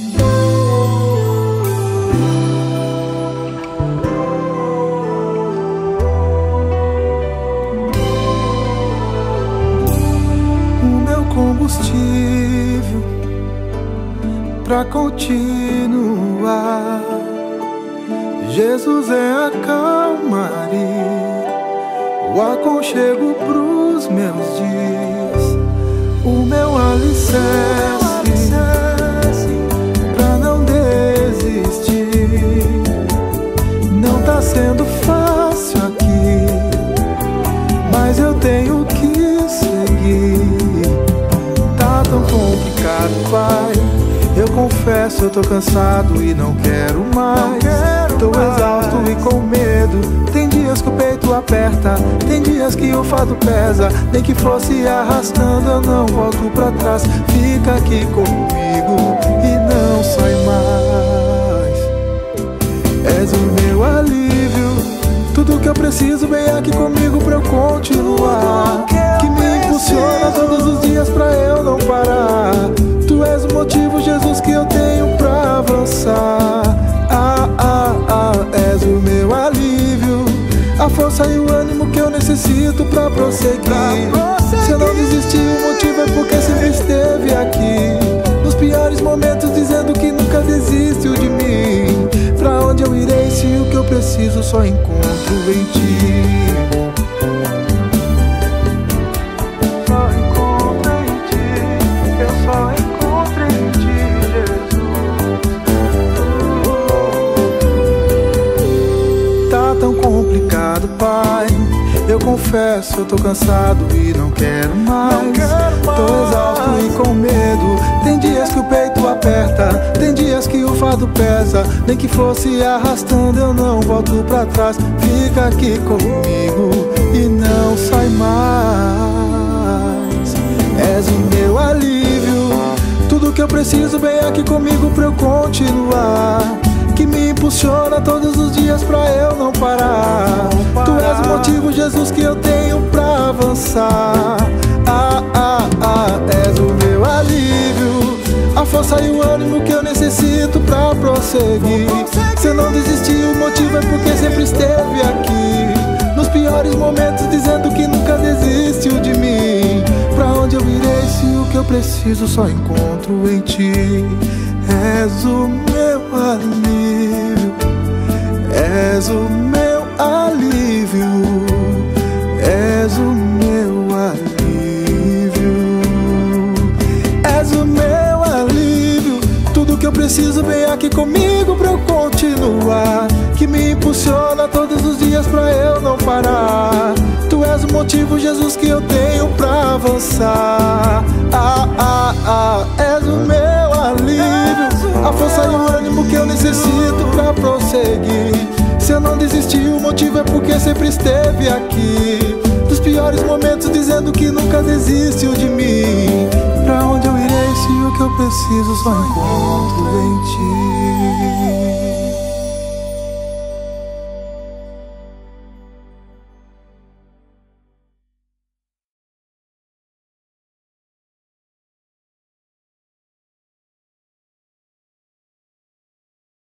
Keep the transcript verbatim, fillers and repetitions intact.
O meu combustível pra continuar, Jesus é a calmaria, o aconchego pros meus dias, o meu alicerce sendo fácil aqui, mas eu tenho que seguir. Tá tão complicado, Pai, eu confesso, eu tô cansado e não quero mais, não quero Tô mais. exausto e com medo. Tem dias que o peito aperta, tem dias que o fardo pesa, nem que fosse arrastando, eu não volto pra trás. Fica aqui comigo e não sai mais, és o meu alívio, tudo que eu preciso, vem aqui comigo pra eu continuar, que me impulsiona todos os dias pra eu não parar. Tu és o motivo, Jesus, que eu tenho pra avançar. Ah, ah, ah, és o meu alívio, a força e o ânimo que eu necessito pra prosseguir, se eu não desistir, o motivo é porque sempre esteve aqui, nos piores momentos dizendo que nunca desistiu de mim. Pra onde eu irei se o que eu preciso só encontro em Ti? Só encontro em Ti, eu só encontro em Ti, Jesus. Tá tão complicado, Pai, eu confesso, eu tô cansado e não quero mais, não quero mais. Tô exausto e com medo, tem dias que o peito aperta, tem dias que o fardo pesa, nem que fosse arrastando, eu não volto pra trás. Fica aqui comigo e não sai mais, és o meu alívio, tudo que eu preciso, vem aqui comigo pra eu continuar, que me impulsiona todos os dias pra eu não parar. Tu és o motivo, Jesus, que eu tenho pra avançar. Ah, ah, ah, és o meu alívio, a força e o ânimo que eu necessito pra prosseguir, se eu não desistir, o motivo é porque sempre esteve aqui, nos piores momentos dizendo que nunca desistiu de mim. Pra onde eu irei se o que eu preciso só encontro em Ti? És o meu alívio, és o meu alívio, és o meu alívio, és o meu alívio. Tudo que eu preciso, vem aqui comigo pra eu continuar, que me impulsiona todos os dias pra eu não parar. Tu és o motivo, Jesus, que eu tenho pra avançar. Ah, ah, ah, és o meu alívio, a força e o ânimo que eu necessito pra prosseguir, se eu não desistir, o motivo é porque sempre esteve aqui, dos piores momentos dizendo que nunca desistiu de mim. Pra onde eu irei se o que eu preciso só encontro em Ti?